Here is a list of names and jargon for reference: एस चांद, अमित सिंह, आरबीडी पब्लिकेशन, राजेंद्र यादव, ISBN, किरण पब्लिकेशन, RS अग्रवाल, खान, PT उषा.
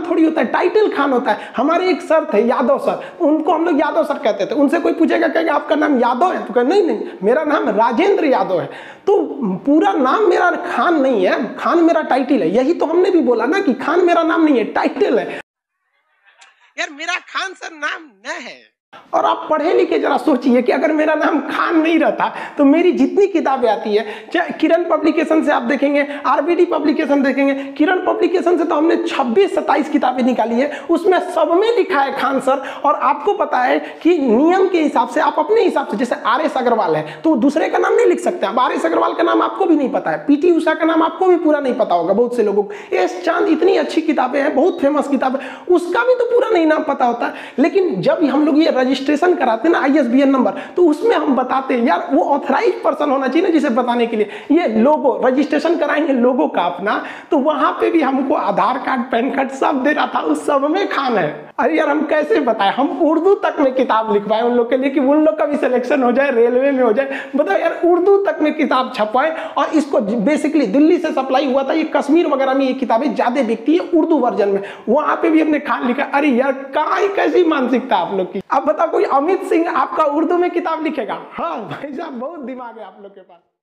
खान थोड़ी होता है, टाइटल खान होता है। हमारे एक सर थे यादव सर, उनको हम लोग यादव सर कहते थे। उनसे कोई पूछेगा कहेगा आपका नाम यादव है, तो कह नहीं नहीं मेरा नाम राजेंद्र यादव है, तो पूरा नाम मेरा खान नहीं है, खान मेरा टाइटल है। यही तो हमने भी बोला ना कि खान मेरा नाम नहीं है, टाइटल है यार, मेरा खान सर नाम न है। और आप पढ़े लिखे जरा सोचिए कि अगर मेरा नाम खान नहीं रहता तो मेरी जितनी किताबें आती है, किरण पब्लिकेशन से आप देखेंगे, आरबीडी पब्लिकेशन देखेंगे, किरण पब्लिकेशन से तो हमने 26-27 किताबें निकाली है, उसमें सब में लिखा है खान सर। और आपको पता है कि नियम के हिसाब से आप अपने हिसाब से, जैसे RS अग्रवाल है तो दूसरे का नाम नहीं लिख सकते। अब RS अग्रवाल का नाम आपको भी नहीं पता है, PT उषा का नाम आपको भी पूरा नहीं पता होगा, बहुत से लोगों को। एस चांद, इतनी अच्छी किताबें हैं, बहुत फेमस किताब है, उसका भी तो पूरा नहीं नाम पता होता। लेकिन जब हम लोग ये रजिस्ट्रेशन कराते हैं ना ISBN नंबर, तो उसमें हम बताते हैं यार वो ऑथराइज्ड पर्सन होना चाहिए ना जिसे बताने के लिए। ये लोगो रजिस्ट्रेशन कराएंगे लोगों का अपना, तो वहां पे भी हमको आधार कार्ड, पैन कार्ड सब दे रहा था, उस सब में खान है। अरे यार हम कैसे बताएं, हम उर्दू तक में किताब लिखवाएं उन लोग के लिए कि उन लोग का भी सिलेक्शन हो जाए, रेलवे में हो जाए। बताओ यार, उर्दू तक में किताब छपवाएं। और इसको बेसिकली दिल्ली से सप्लाई हुआ था, ये कश्मीर वगैरह में ये किताबें ज़्यादा बिकती है उर्दू वर्जन में, वहाँ पे भी हमने खान लिखा। अरे यार कहाँ कैसी मानसिकता आप लोग की। अब बताओ कोई अमित सिंह आपका उर्दू में किताब लिखेगा? हाँ भाई साहब, बहुत दिमाग है आप लोग के पास।